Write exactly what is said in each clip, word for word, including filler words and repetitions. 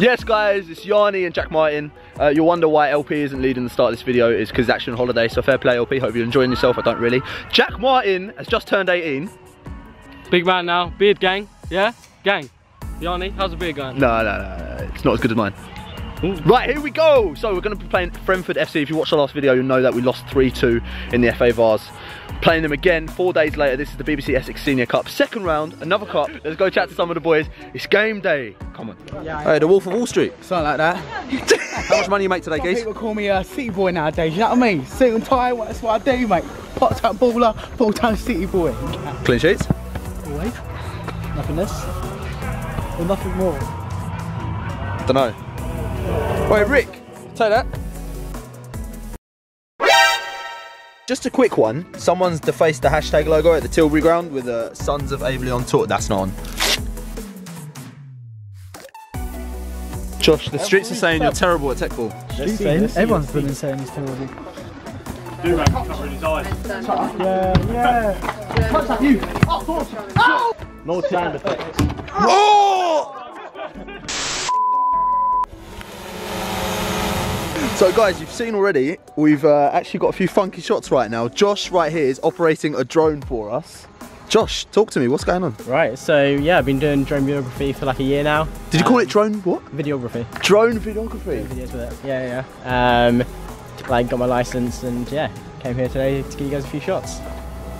Yes guys, it's Yarny and Jack Martin. Uh, you'll wonder why L P isn't leading the start of this video, is because it's actually on holiday, so fair play L P, hope you're enjoying yourself, I don't really. Jack Martin has just turned eighteen. Big man now, beard gang, yeah? Gang. Yarny, how's the beard going? No, no, no, no, it's not as good as mine. Ooh. Right, here we go. So we're going to be playing Frenford F C. If you watched the last video, you'll know that we lost three two in the F A Vars. Playing them again four days later. This is the B B C Essex Senior Cup. Second round, another cup. Let's go chat to some of the boys. It's game day. Come on. Yeah, hey, the Wolf of Wall Street. Something like that. How much money you make today, geese? People call me a city boy nowadays, you know what I mean? Suit and tie, that's what I do, mate. Part-time baller, full-time city boy. Clean sheets? Always. Nothing less. Or nothing more. Dunno. Wait, Rick, take that. Just a quick one. Someone's defaced the hashtag logo at the Tilbury ground with the uh, Sons of Avery on tour. That's not on. Josh, the streets are saying you're terrible at tech ball. Everyone's been saying he's terrible. Do man, covering his eyes. Yeah, yeah. Touch that you. Oh! No sound effects. Oh! So guys, you've seen already, we've uh, actually got a few funky shots right now. Josh right here is operating a drone for us. Josh, talk to me, what's going on? Right, so yeah, I've been doing drone videography for like a year now. Did um, you call it drone what? Videography. Drone videography? Videos with it. Yeah, yeah. Um, like got my license and yeah, came here today to give you guys a few shots.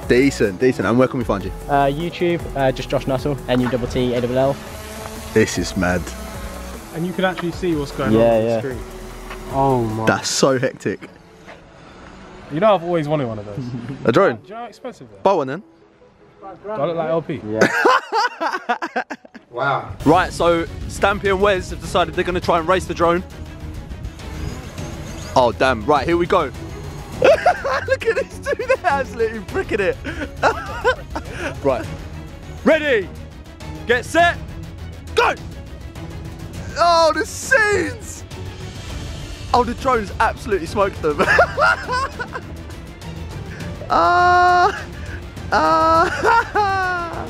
Decent, decent. And where can we find you? Uh, YouTube, uh, just Josh Nuttall, N U T T A L L. This is mad. And you can actually see what's going yeah, on on yeah. the screen. Oh my. That's so hectic. You know I've always wanted one of those. A drone? Do you know how expensive they're? Buy one then. Do I look like L P? Yeah. Wow. Right, so Stampy and Wes have decided they're going to try and race the drone. Oh damn, right, here we go. Look at these two, they're absolutely bricking it. Right. Ready, get set, go! Oh, the scenes! Oh, the drones absolutely smoked them. uh, uh,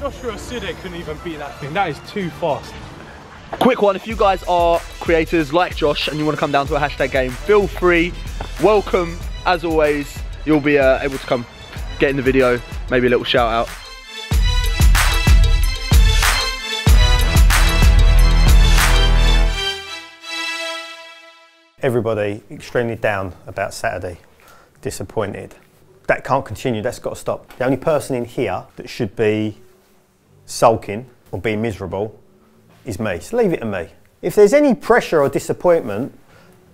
Joshua Siddick couldn't even beat that thing. That is too fast. Quick one, if you guys are creators like Josh and you want to come down to a hashtag game, feel free, welcome, as always. You'll be uh, able to come get in the video, maybe a little shout out. Everybody extremely down about Saturday, disappointed. That can't continue, that's got to stop. The only person in here that should be sulking or being miserable is me, so leave it to me. If there's any pressure or disappointment,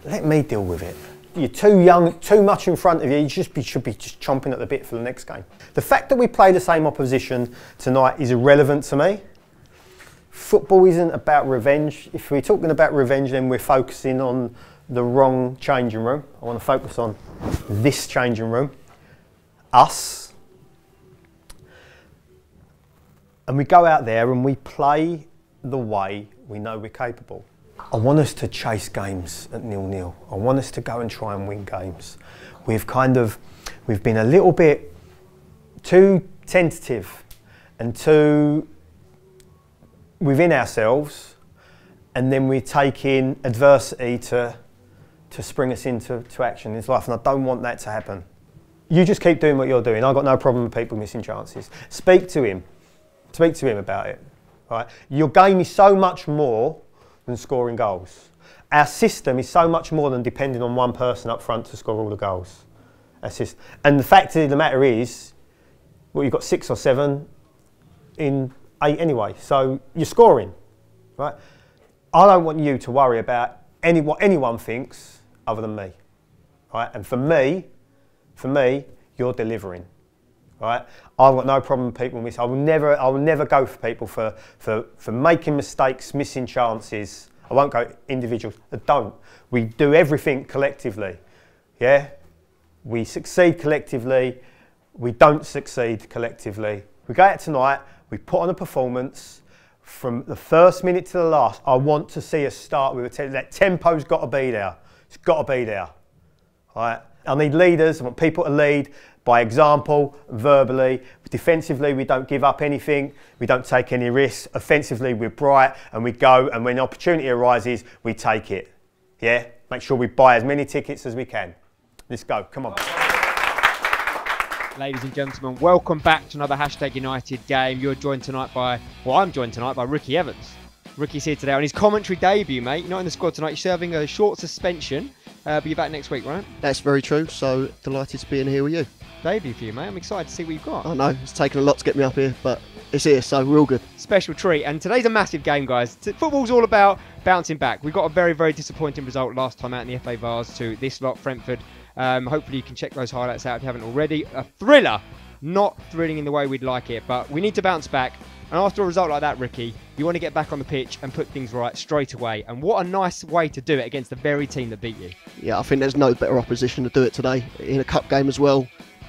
let me deal with it. You're too young, too much in front of you, you just be, should be just chomping at the bit for the next game. The fact that we play the same opposition tonight is irrelevant to me. Football isn't about revenge. If we're talking about revenge, then we're focusing on the wrong changing room. I want to focus on this changing room, us. And we go out there and we play the way we know we're capable. I want us to chase games at nil nil. I want us to go and try and win games. We've kind of, we've been a little bit too tentative and too within ourselves, and then we're taking adversity to to spring us into to action in this life, and I don't want that to happen. You just keep doing what you're doing. I've got no problem with people missing chances. Speak to him. Speak to him about it. All right? Your game is so much more than scoring goals. Our system is so much more than depending on one person up front to score all the goals. Assist. And the fact of the matter is, well, you've got six or seven in eight anyway, so you're scoring, right? I don't want you to worry about any, what anyone thinks other than me, right? And for me, for me, you're delivering, right? I've got no problem with people missing. I will never, I will never go for people for, for, for making mistakes, missing chances. I won't go individuals. I don't. We do everything collectively, yeah? We succeed collectively. We don't succeed collectively. We go out tonight, we put on a performance. From the first minute to the last, I want to see us start with a te that tempo's got to be there. It's got to be there. All right? I need leaders, I want people to lead, by example, verbally. Defensively, we don't give up anything. We don't take any risks. Offensively, we're bright and we go. And when opportunity arises, we take it. Yeah? Make sure we buy as many tickets as we can. Let's go. Come on. Ladies and gentlemen, welcome back to another Hashtag United game. You're joined tonight by, well, I'm joined tonight by Ricky Evans. Ricky's here today on his commentary debut, mate. You're not in the squad tonight. You're serving a short suspension. Uh, but you're back next week, right? That's very true. So delighted to be in here with you. Debut for you, mate. I'm excited to see what you've got. I know. It's taken a lot to get me up here, but it's here, so we're all good. Special treat. And today's a massive game, guys. Football's all about bouncing back. We got a very, very disappointing result last time out in the F A Vars to this lot, Frenford. Um, hopefully you can check those highlights out if you haven't already. A thriller, not thrilling in the way we'd like it, but we need to bounce back. And after a result like that, Ricky, you want to get back on the pitch and put things right straight away. And what a nice way to do it against the very team that beat you. Yeah, I think there's no better opposition to do it today. In a cup game as well,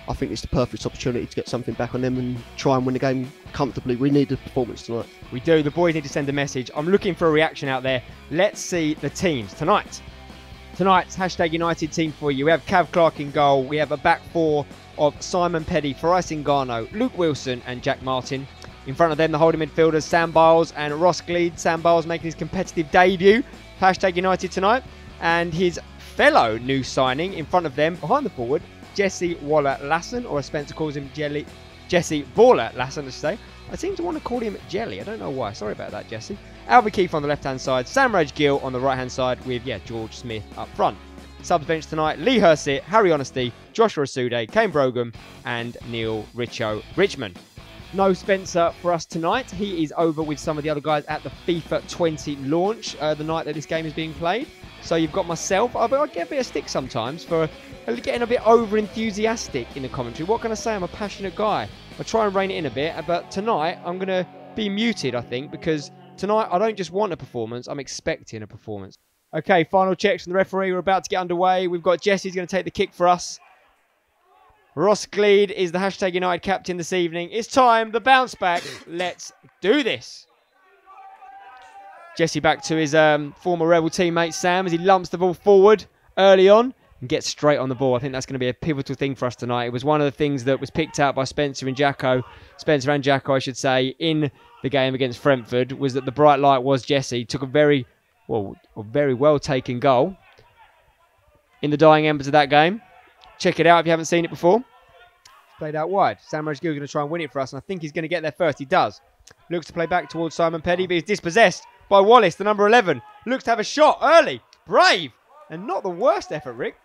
I think it's the perfect opportunity to get something back on them and try and win the game comfortably. We need the performance tonight. We do. The boys need to send a message. I'm looking for a reaction out there. Let's see the teams tonight. Tonight's Hashtag United team for you. We have Cav Clark in goal. We have a back four of Simon Peddie, Farai Tsingano, Luke Wilson and Jack Martin. In front of them, the holding midfielders, Sam Byles and Ross Gleed. Sam Byles making his competitive debut. Hashtag United tonight. And his fellow new signing in front of them, behind the forward, Jesse Waller-Lassen, or as Spencer calls him, Jelly. Jesse Waller-Lassen, I should say. I seem to want to call him Jelly. I don't know why. Sorry about that, Jesse. Albie Keith on the left-hand side. Samraj Gill on the right-hand side with, yeah, George Smith up front. Subs bench tonight, Lee Hursett, Harry Honesty, Joshua Siddick, Kane Brogan, and Neil Richo Richmond. No Spencer for us tonight. He is over with some of the other guys at the FIFA twenty launch, uh, the night that this game is being played. So you've got myself. I get a bit of stick sometimes for getting a bit over-enthusiastic in the commentary. What can I say? I'm a passionate guy. I try and rein it in a bit, but tonight I'm going to be muted, I think, because tonight I don't just want a performance, I'm expecting a performance. Okay, final checks from the referee. We're about to get underway. We've got Jesse's going to take the kick for us. Ross Gleed is the Hashtag United captain this evening. It's time, the bounce back. Let's do this. Jesse back to his um, former Rebel teammate Sam as he lumps the ball forward early on and gets straight on the ball. I think that's going to be a pivotal thing for us tonight. It was one of the things that was picked out by Spencer and Jacko, Spencer and Jacko, I should say, in the game against Frenford, was that the bright light was Jesse. Took a very, well, a very well-taken goal in the dying embers of that game. Check it out if you haven't seen it before. Played out wide. Samraj Gill is going to try and win it for us, and I think he's going to get there first. He does. Looks to play back towards Simon Peddie, but he's dispossessed by Wallace, the number eleven. Looks to have a shot early. Brave. And not the worst effort, Rick.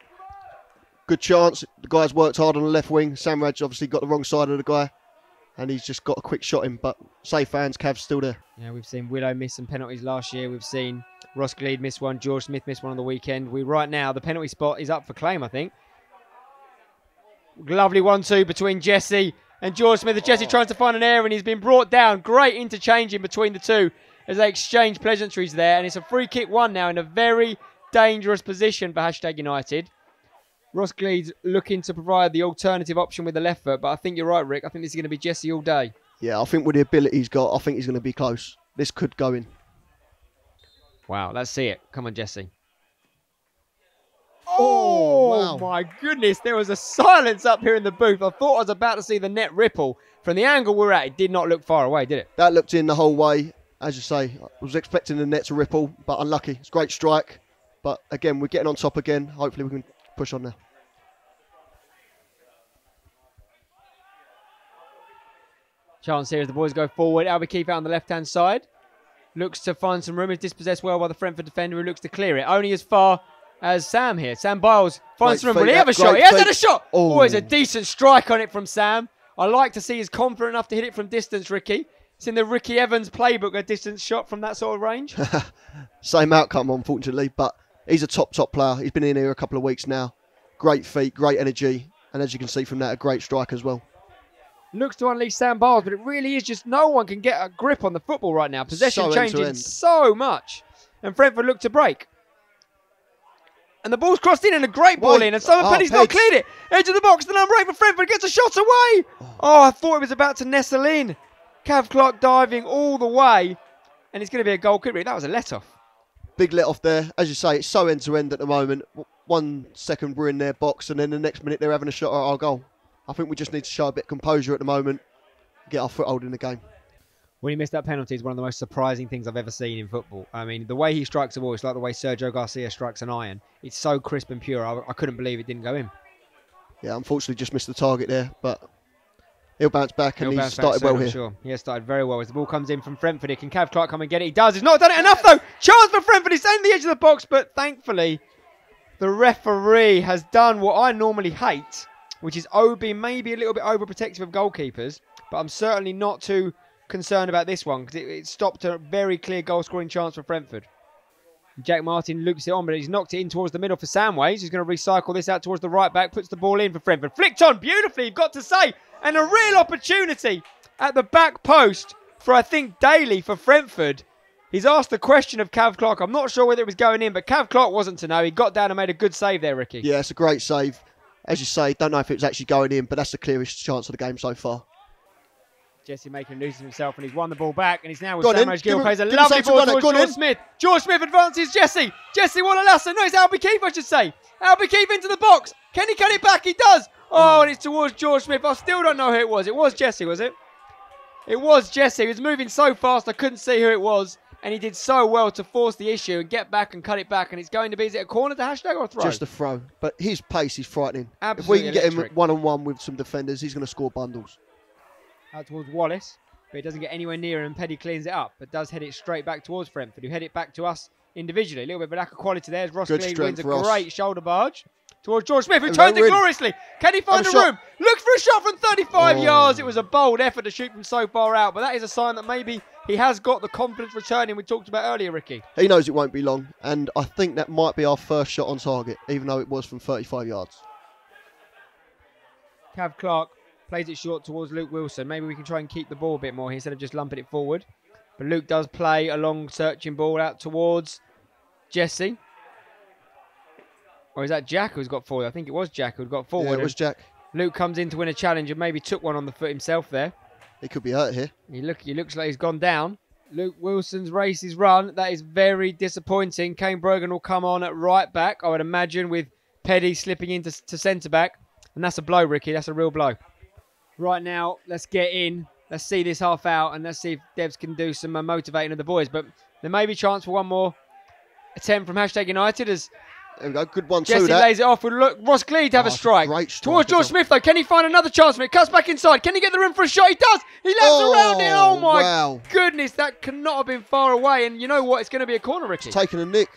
Good chance. The guy's worked hard on the left wing. Samraj obviously got the wrong side of the guy, and he's just got a quick shot in, but safe hands, Cav's still there. Yeah, we've seen Willow miss some penalties last year. We've seen Ross Gleed miss one. George Smith missed one on the weekend. We right now, the penalty spot is up for claim, I think. Lovely one two between Jesse and George Smith. Jesse oh. trying to find an error and he's been brought down. Great interchanging between the two as they exchange pleasantries there. And it's a free kick one now in a very dangerous position for Hashtag United. Ross Gleed's looking to provide the alternative option with the left foot. But I think you're right, Rick. I think this is going to be Jesse all day. Yeah, I think with the ability he's got, I think he's going to be close. This could go in. Wow, let's see it. Come on, Jesse. Oh, wow. My goodness. There was a silence up here in the booth. I thought I was about to see the net ripple. From the angle we're at, it did not look far away, did it? That looked in the whole way. As you say, I was expecting the net to ripple, but unlucky. It's a great strike. But again, we're getting on top again. Hopefully we can push on now. Chance here as the boys go forward. Albert Keith out on the left-hand side. Looks to find some room. Is dispossessed well by the Frenford defender who looks to clear it. Only as far as Sam here. Sam Byles finds some room. Will he have a shot? He has had a shot. Oh, it's a decent strike on it from Sam. I like to see he's confident enough to hit it from distance, Ricky. It's in the Ricky Evans playbook, a distance shot from that sort of range. Same outcome, unfortunately, but he's a top, top player. He's been in here a couple of weeks now. Great feet, great energy, and as you can see from that, a great strike as well. Looks to unleash Sam Byles, but it really is just no one can get a grip on the football right now. Possession changing so much. And Frenford look to break. And the ball's crossed in and a great ball Wait. in. And Simon oh, Penny's not cleared it. Edge of the box, the number eight for Frenford gets a shot away. Oh. oh, I thought it was about to nestle in. Cav Clark diving all the way. And it's going to be a goal kick. That was a let-off. Big let-off there. As you say, it's so end-to-end at the moment. One second we're in their box and then the next minute they're having a shot at our goal. I think we just need to show a bit of composure at the moment, get our foothold in the game. When he missed that penalty is one of the most surprising things I've ever seen in football. I mean, the way he strikes a ball, it's like the way Sergio Garcia strikes an iron. It's so crisp and pure. I, I couldn't believe it didn't go in. Yeah, unfortunately just missed the target there, but he'll bounce back and he's started well here. Sure. He has started very well as the ball comes in from Frenford. It can Cav Clark come and get it? He does. He's not done it enough though. Chance for Frenford. He's in the edge of the box, but thankfully the referee has done what I normally hate, which is being maybe a little bit overprotective of goalkeepers, but I'm certainly not too concerned about this one because it, it stopped a very clear goal-scoring chance for Frenford. Jack Martin loops it on, but he's knocked it in towards the middle for Samways. He's going to recycle this out towards the right back, puts the ball in for Frenford. Flicked on beautifully, you've got to say, and a real opportunity at the back post for, I think, Daly for Frenford. He's asked the question of Cav Clark. I'm not sure whether it was going in, but Cav Clark wasn't to know. He got down and made a good save there, Ricky. Yeah, it's a great save. As you say, don't know if it was actually going in, but that's the clearest chance of the game so far. Jesse making a nuisance of himself, and he's won the ball back, and he's now with Samraj Gill. Plays a lovely ball towards George Smith. George Smith advances Jesse. Jesse Waller-Lassen. No, it's Albie Keith, I should say. Albie Keith into the box. Can he cut it back? He does. Oh, and it's towards George Smith. I still don't know who it was. It was Jesse, was it? It was Jesse. He was moving so fast, I couldn't see who it was. And he did so well to force the issue and get back and cut it back. And it's going to be, is it a corner to hashtag or a throw? Just a throw. But his pace is frightening. Absolutely. If we can electric. Get him one-on-one with some defenders, he's going to score bundles. Out towards Wallace, but it doesn't get anywhere near him. Peddie cleans it up, but does head it straight back towards Frenford, who head it back to us individually. A little bit of a lack of quality there. As Ross Gleed wins a great shoulder barge towards George Smith, who turns it gloriously. Can he find a room? Looks for a shot from thirty-five oh. yards. It was a bold effort to shoot from so far out, but that is a sign that maybe he has got the confidence returning we talked about earlier, Ricky. He knows it won't be long, and I think that might be our first shot on target, even though it was from thirty-five yards. Cav Clark plays it short towards Luke Wilson. Maybe we can try and keep the ball a bit more here instead of just lumping it forward. But Luke does play a long searching ball out towards Jesse. Or is that Jack who's got forward? I think it was Jack who got forward. Yeah, it was Jack. Luke comes in to win a challenge and maybe took one on the foot himself there. He could be hurt here. He, look, he looks like he's gone down. Luke Wilson's race is run. That is very disappointing. Kane Brogan will come on at right back, I would imagine, with Peddie slipping into to centre-back. And that's a blow, Ricky. That's a real blow. Right now, let's get in. Let's see this half out, and let's see if Devs can do some uh, motivating of the boys. But there may be a chance for one more attempt from Hashtag United as... There we go. Good one, Jesse that. lays it off. We'll look, Ross Gleed to have oh, a strike. Great strike towards George Smith, though. Can he find another chance for it? Cuts back inside. Can he get the room for a shot? He does. He laps oh, around it. Oh, my wow. goodness. That cannot have been far away. And you know what? It's going to be a corner, Ricky. It's taken a nick.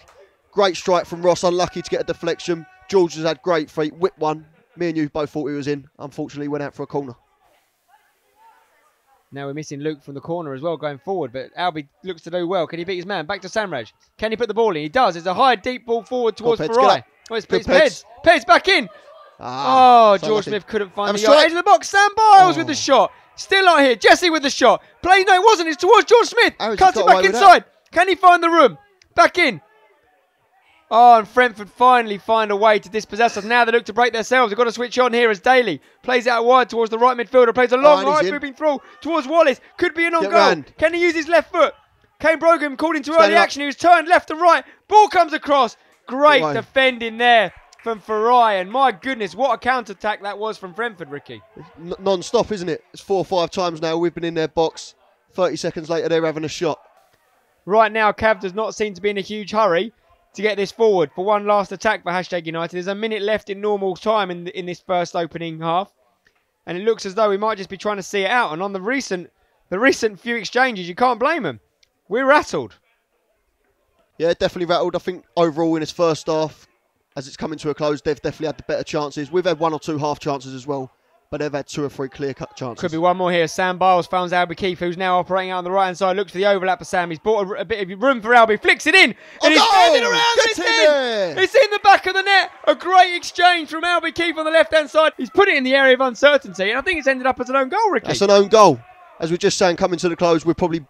Great strike from Ross. Unlucky to get a deflection. George has had great feet. Whip one. Me and you both thought he was in. Unfortunately, went out for a corner. Now we're missing Luke from the corner as well going forward, but Albie looks to do well. Can he beat his man? Back to Samraj. Can he put the ball in? He does. It's a high, deep ball forward towards oh, Farai. Oh, it's, it's Peds. Peds back in. Ah, oh, George Smith couldn't find the yard. Edge of the box. Sam Byles oh. with the shot. Still out here. Jesse with the shot. Play. No, it wasn't. It's towards George Smith. Cuts it back inside. Can he find the room? Back in. Oh, and Frenford finally find a way to dispossess us. Now they look to break themselves. They've got to switch on here as Daly plays out wide towards the right midfielder. Plays a long, right moving throw towards Wallace. Could be an on goal. Can he use his left foot? Kane Brogan called into early action. He was turned left and right. Ball comes across. Great defending there from Farai. And my goodness, what a counter-attack that was from Frenford, Ricky. Non-stop, isn't it? It's four or five times now. We've been in their box. thirty seconds later, they're having a shot. Right now, Cav does not seem to be in a huge hurry to get this forward for one last attack for Hashtag United. There's a minute left in normal time in, in this first opening half. And it looks as though we might just be trying to see it out. And on the recent the recent few exchanges, you can't blame them. We're rattled. Yeah, definitely rattled. I think overall in this first half, as it's coming to a close, they've definitely had the better chances. We've had one or two half chances as well, but they've had two or three clear-cut chances. Could be one more here. Sam Byles finds Albie Keith, who's now operating out on the right-hand side. Looks for the overlap of Sam. He's bought a, a bit of room for Albie. Flicks it in. And oh, he's turning no! around. It's in. There. It's in the back of the net. A great exchange from Albie Keith on the left-hand side. He's put it in the area of uncertainty, and I think it's ended up as an own goal, Ricky. That's an own goal. As we were just saying, coming to the close, we've probably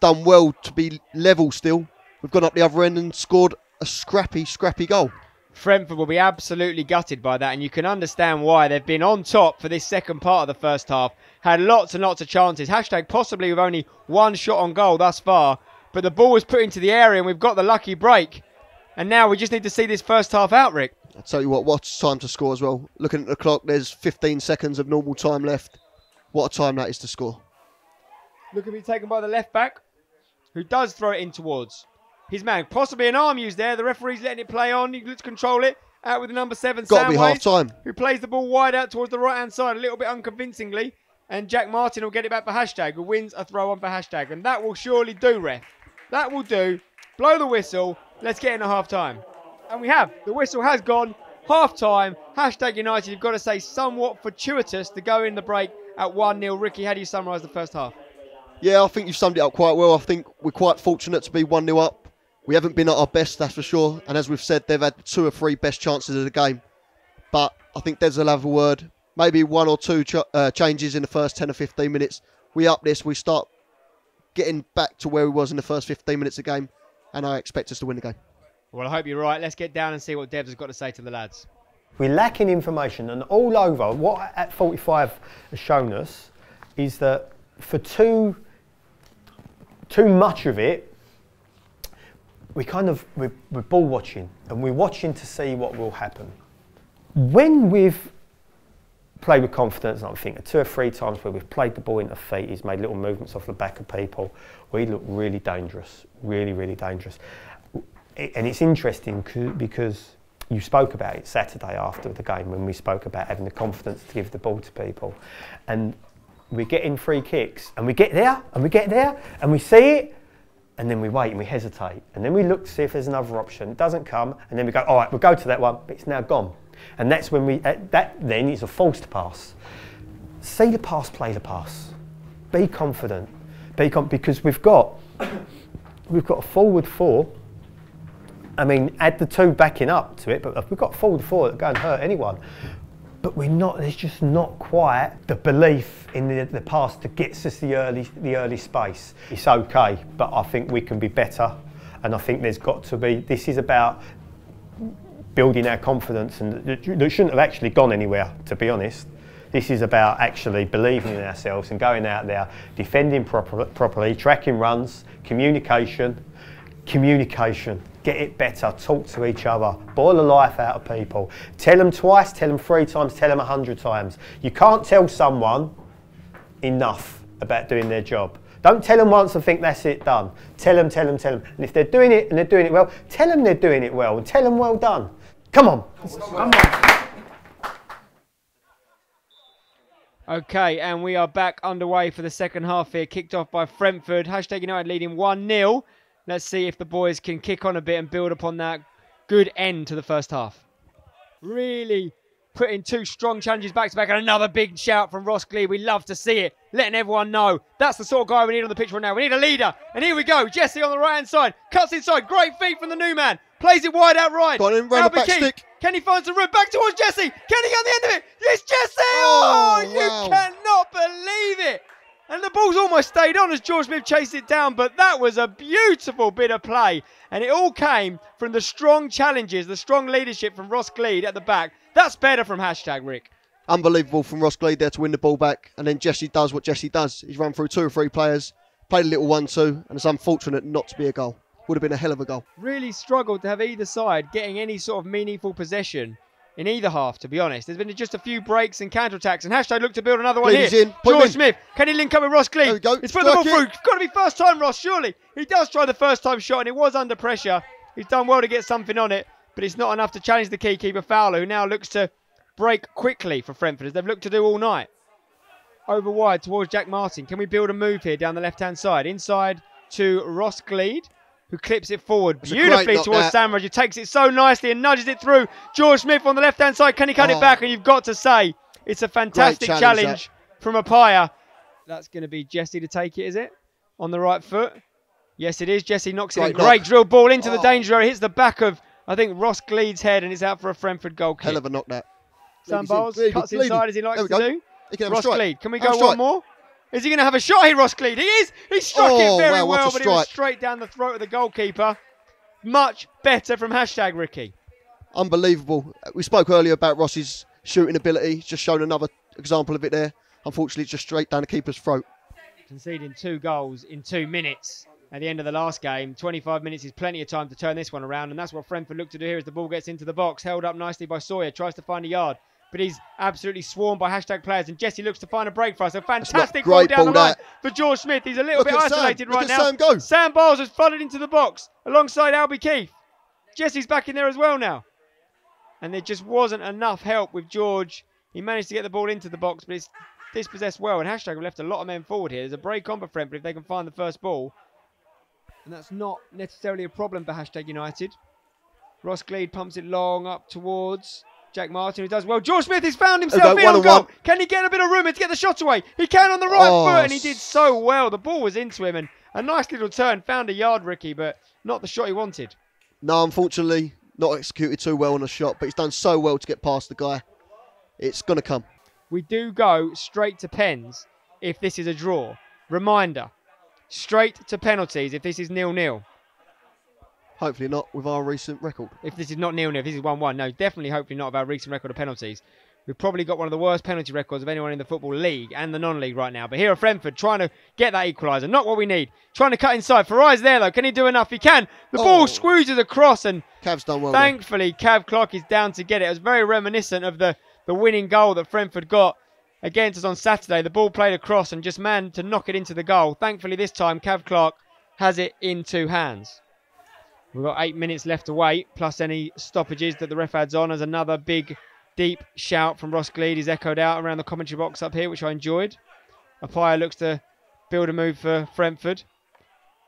done well to be level still. We've gone up the other end and scored a scrappy, scrappy goal. Frenford will be absolutely gutted by that, and you can understand why. They've been on top for this second part of the first half, had lots and lots of chances. Hashtag possibly with only one shot on goal thus far, but the ball was put into the area and we've got the lucky break. And now we just need to see this first half out, Rick. I'll tell you what, what time to score as well. Looking at the clock, there's fifteen seconds of normal time left. What a time that is to score. Look at me taken by the left back, who does throw it in towards his man. Possibly an arm used there. The referee's letting it play on. He looks to control it. Out with the number seven, Sam Gotta be Waits, half time. Who plays the ball wide out towards the right-hand side, a little bit unconvincingly. And Jack Martin will get it back for Hashtag, who wins a throw-on for Hashtag. And that will surely do, ref. That will do. Blow the whistle. Let's get into half-time. And we have. The whistle has gone. Half-time. Hashtag United, you've got to say, somewhat fortuitous to go in the break at one nil. Ricky, how do you summarise the first half? Yeah, I think you've summed it up quite well. I think we're quite fortunate to be one nil up. We haven't been at our best, that's for sure. And as we've said, they've had two or three best chances of the game. But I think Devs will have a word. Maybe one or two ch uh, changes in the first ten or fifteen minutes. We up this, we start getting back to where we was in the first fifteen minutes of the game. And I expect us to win the game. Well, I hope you're right. Let's get down and see what Devs has got to say to the lads. We're lacking information, and all over, what at forty-five has shown us is that for too too much of it, we kind of we're, we're ball watching, and we're watching to see what will happen. When we've played with confidence, I think two or three times where we've played the ball into feet, he's made little movements off the back of people. We look really dangerous, really, really dangerous. And it's interesting because you spoke about it Saturday after the game when we spoke about having the confidence to give the ball to people, and we're getting free kicks, and we get there, and we get there, and we see it, and then we wait, and we hesitate, and then we look to see if there's another option. It doesn't come, and then we go, all right, we'll go to that one, but it's now gone. And that's when we, that then is a forced pass. See the pass, play the pass. Be confident. Be com because we've got, we've got a forward four. I mean, add the two backing up to it, but we've got a forward four that go and hurt anyone. But we're not, there's just not quite the belief in the, the pass that gets us the early, the early space. It's okay, but I think we can be better. And I think there's got to be, this is about building our confidence, and it shouldn't have actually gone anywhere, to be honest. This is about actually believing in ourselves and going out there, defending proper, properly, tracking runs, communication, communication. Get it better, talk to each other, boil the life out of people. Tell them twice, tell them three times, tell them a hundred times. You can't tell someone enough about doing their job. Don't tell them once and think that's it, done. Tell them, tell them, tell them. And if they're doing it and they're doing it well, tell them they're doing it well and tell them well done. Come on. Come on. Okay, and we are back underway for the second half here. Kicked off by Frenford. Hashtag United leading one nil. Let's see if the boys can kick on a bit and build upon that good end to the first half. Really putting two strong challenges back to back, and another big shout from Ross Gleed. We love to see it, letting everyone know. That's the sort of guy we need on the pitch right now. We need a leader. And here we go. Jesse on the right-hand side. Cuts inside. Great feed from the new man. Plays it wide out right. Got him, round the back stick. Can he find some room? Back towards Jesse. Can he get on the end of it? It's Jesse! Oh, oh wow. You cannot believe it. And the ball's almost stayed on as George Smith chased it down, but that was a beautiful bit of play. And it all came from the strong challenges, the strong leadership from Ross Gleed at the back. That's better from Hashtag, Rick. Unbelievable from Ross Gleed there to win the ball back. And then Jesse does what Jesse does. He's run through two or three players, played a little one two, and it's unfortunate not to be a goal. Would have been a hell of a goal. Really struggled to have either side getting any sort of meaningful possession in either half, to be honest. There's been just a few breaks and counter-attacks, and Hashtag looked to build another one Gleed here. In. George in. Smith, can he link up with Ross Gleed? There we go. He's put the ball through. It's got to be first time, Ross, surely. He does try the first time shot, and it was under pressure. He's done well to get something on it, but it's not enough to challenge the key keeper, Fowler, who now looks to break quickly for Frenford, as they've looked to do all night. Over wide towards Jack Martin. Can we build a move here down the left-hand side? Inside to Ross Gleed, who clips it forward beautifully towards Samraj. He takes it so nicely and nudges it through. George Smith on the left-hand side. Can he cut oh. it back? And you've got to say, it's a fantastic challenge, challenge from Apaya. That's going to be Jesse to take it, is it? On the right foot. Yes, it is. Jesse knocks great it. Knock. Great drill ball into oh. the danger area. Hits the back of, I think, Ross Gleed's head, and it's out for a Frenford goal kick. Hell of a knock that. Sam Byles cuts Gleed inside as he likes to go. do. Ross Gleed, can we go one more? Is he going to have a shot here, Ross Gleed? He is. He struck oh, it very wow, well, but it was straight down the throat of the goalkeeper. Much better from Hashtag, Ricky. Unbelievable. We spoke earlier about Ross's shooting ability. He's just shown another example of it there. Unfortunately, it's just straight down the keeper's throat. Conceding two goals in two minutes. at the end of the last game. twenty-five minutes is plenty of time to turn this one around, and that's what Frenford look to do here as the ball gets into the box. Held up nicely by Sawyer, tries to find a yard, but he's absolutely swarmed by hashtag players, and Jesse looks to find a break for us. A fantastic ball down the line for George Smith. He's a little bit isolated right now. Look at Sam go. Sam Byles has flooded into the box alongside Albie Keith. Jesse's back in there as well now. And there just wasn't enough help with George. He managed to get the ball into the box, but it's dispossessed well, and hashtag have left a lot of men forward here. There's a break on for Frenford if they can find the first ball. And that's not necessarily a problem for hashtag United. Ross Gleed pumps it long up towards Jack Martin, who does well. George Smith has found himself in on goal. One. Can he get a bit of room to get the shot away? He can on the right oh, foot, and he did so well. The ball was into him, and a nice little turn. Found a yard, Ricky, but not the shot he wanted. No, unfortunately, not executed too well on the shot, but he's done so well to get past the guy. It's going to come. We do go straight to pens if this is a draw. Reminder, straight to penalties if this is nil nil. Hopefully not with our recent record. If this is not nil nil, if this is one one, no, definitely hopefully not with our recent record of penalties. We've probably got one of the worst penalty records of anyone in the Football League and the non-league right now. But here are Frenford trying to get that equaliser. Not what we need. Trying to cut inside. Farai's there, though. Can he do enough? He can. The oh. ball squoozes across, and Cav's done well, thankfully Cav Clark is down to get it. It was very reminiscent of the, the winning goal that Frenford got against us on Saturday. The ball played across and just man to knock it into the goal. Thankfully this time Cav Clark has it in two hands. We've got eight minutes left to wait, plus any stoppages that the ref adds on, as another big, deep shout from Ross Gleed is echoed out around the commentary box up here, which I enjoyed. Apaya looks to build a move for Frenford.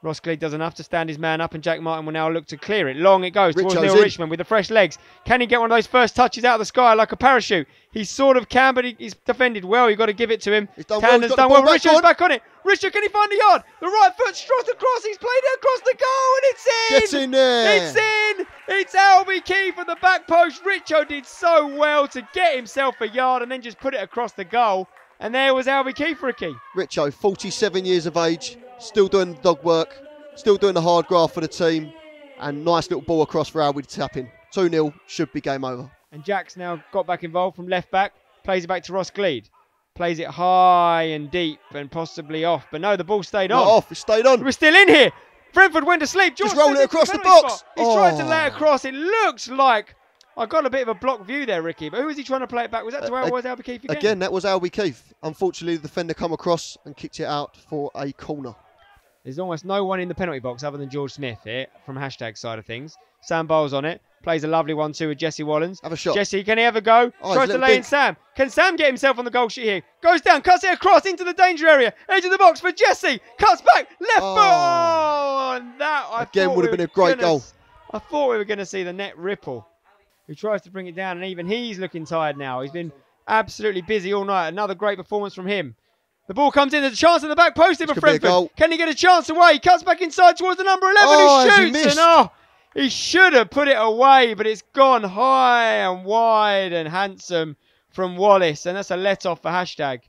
Ross Gleed does enough to stand his man up, and Jack Martin will now look to clear it. Long it goes towards Neil Richmond with the fresh legs. Can he get one of those first touches out of the sky like a parachute? He sort of can, but he's defended well. You've got to give it to him. Tandon's done well. Richard's back on it. Richard, can he find the yard? The right foot struts across. He's played it across the goal, and it's in. It's in there. It's in. It's Albie Keith from the back post. Richo did so well to get himself a yard and then just put it across the goal. And there was Albie Keith, Ricky. Richo, forty-seven years of age, still doing the dog work, still doing the hard graft for the team, and nice little ball across for Albie to tap in. two nil, should be game over. And Jack's now got back involved from left back, plays it back to Ross Gleed. Plays it high and deep and possibly off, but no, the ball stayed Not on. off, it stayed on. We're still in here. Frenford went to sleep. George Just rolled it across the box. Spot. He's oh. trying to lay it across. It looks like I got a bit of a block view there, Ricky, but who was he trying to play it back? Was that to uh, Al was Albie Keith again? Again, that was Albie Keith. Unfortunately, the defender come across and kicked it out for a corner. There's almost no one in the penalty box other than George Smith here from hashtag side of things. Sam Byles on it. Plays a lovely one too with Jesse Wallens. Have a shot. Jesse, can he have a go? Oh, tries to lay in Sam. Can Sam get himself on the goal sheet here? Goes down, cuts it across into the danger area. Edge of the box for Jesse. Cuts back, left oh. foot. Oh, and that I Again, would have we been a great gonna, goal. I thought we were going to see the net ripple. Who tries to bring it down, and even he's looking tired now. He's been absolutely busy all night. Another great performance from him. The ball comes in. There's a chance at the back post here for Frenford. Can he get a chance away? He cuts back inside towards the number eleven oh, who shoots. He and oh, he should have put it away, but it's gone high and wide and handsome from Wallace. And that's a let-off for hashtag.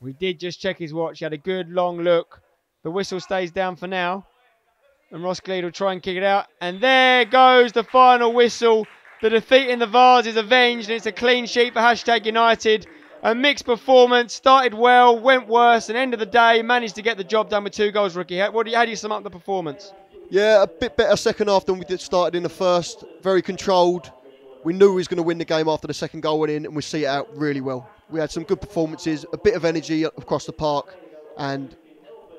We did just check his watch. He had a good long look. The whistle stays down for now. And Ross Gleed will try and kick it out. And there goes the final whistle. The defeat in the Vars is avenged, and it's a clean sheet for hashtag United. A mixed performance, started well, went worse, and end of the day, managed to get the job done with two goals, Ricky. How, what do you, how do you sum up the performance? Yeah, a bit better second half than we did started in the first. Very controlled. We knew we was going to win the game after the second goal went in, and we see it out really well. We had some good performances, a bit of energy across the park, and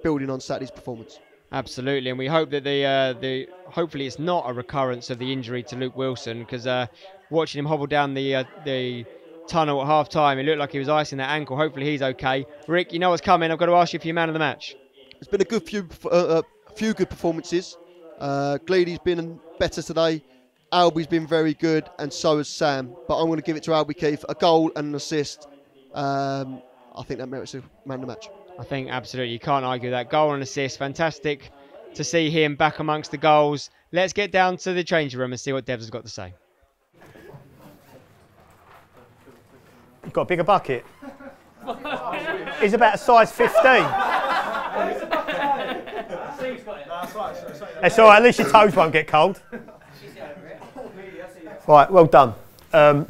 building on Saturday's performance. Absolutely, and we hope that the uh, the hopefully it's not a recurrence of the injury to Luke Wilson, because uh, watching him hobble down the uh, the tunnel at half time, it looked like he was icing that ankle. Hopefully he's okay. Rick, you know what's coming. I've got to ask you for your man of the match. It's been a good few uh, uh, few good performances. Uh, Gleedy's been better today. Albie's been very good, and so has Sam. But I'm going to give it to Albie Keith. A goal and an assist. Um, I think that merits a man of the match. I think absolutely you can't argue that. Goal and assist, fantastic to see him back amongst the goals. Let's get down to the changing room and see what Devs has got to say. You've got a bigger bucket. He's about a size fifteen. That's all right, at least your toes won't get cold. Right, well done. Um,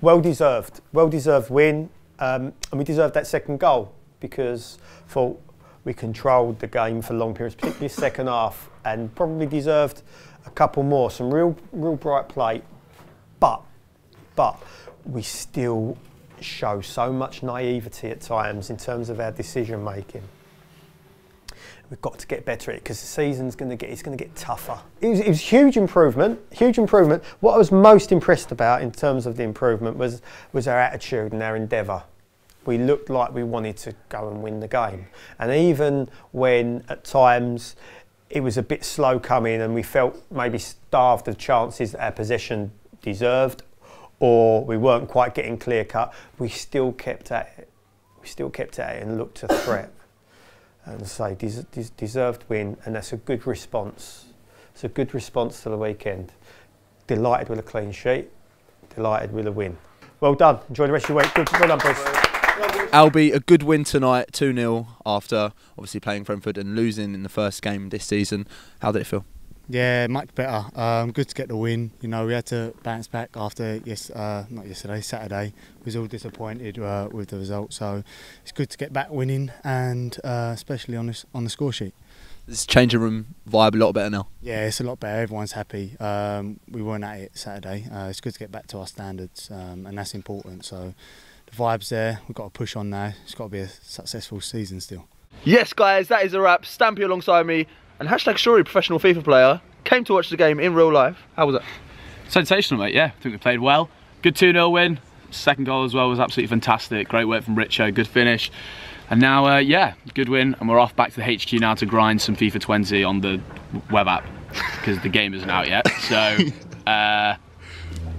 well deserved. Well deserved win. Um, and we deserved that second goal. Because for we controlled the game for long periods, particularly second half, and probably deserved a couple more. Some real, real bright play, but, but we still show so much naivety at times in terms of our decision making. We've got to get better at it because the season's going to get, it's going to get tougher. It was, it was huge improvement, huge improvement. What I was most impressed about in terms of the improvement was, was our attitude and our endeavour. We looked like we wanted to go and win the game. And even when at times it was a bit slow coming and we felt maybe starved of chances that our possession deserved, or we weren't quite getting clear cut, we still kept at it. We still kept at it and looked a threat. And say, des des deserved win, and that's a good response. It's a good response to the weekend. Delighted with a clean sheet, delighted with a win. Well done, enjoy the rest of your week. Good, well done, boys. Albie, a good win tonight, two nil, after obviously playing Frenford and losing in the first game this season. How did it feel? Yeah, much better. Um, good to get the win. You know, we had to bounce back after yes, uh, not yesterday, Saturday. We was all disappointed uh, with the result, so it's good to get back winning, and uh, especially on this, on the score sheet. It's changing room vibe a lot better now. Yeah, it's a lot better. Everyone's happy. Um, we weren't at it Saturday. Uh, it's good to get back to our standards, um, and that's important. So the vibe's there. We've got to push on now. It's got to be a successful season still. Yes, guys, that is a wrap. Stampy alongside me. And hashtag Shory, professional FIFA player, came to watch the game in real life. How was it? Sensational, mate, yeah. I think we played well. Good two nil win. Second goal as well was absolutely fantastic. Great work from Richo, good finish. And now, uh, yeah, good win. And we're off back to the H Q now to grind some FIFA twenty on the web app, because the game isn't out yet. So, uh,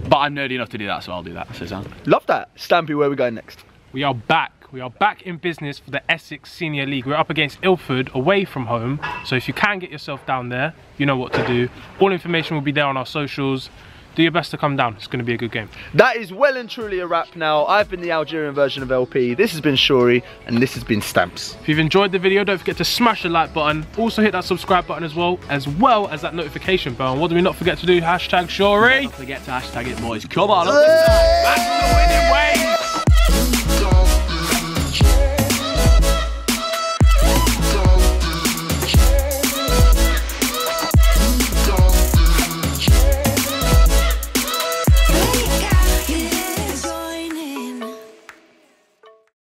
but I'm nerdy enough to do that, so I'll do that. So, Sam. Love that. Stampy, where are we going next? We are back. We are back in business for the Essex Senior League. We're up against Ilford away from home. So if you can get yourself down there, you know what to do. All information will be there on our socials. Do your best to come down. It's going to be a good game. That is well and truly a wrap now. I've been the Algerian version of L P. This has been Shory, and this has been Stamps. If you've enjoyed the video, don't forget to smash the like button. Also hit that subscribe button as well, as well as that notification bell. And what do we not forget to do? Hashtag Shory. Don't forget to hashtag it, boys. Come on. Up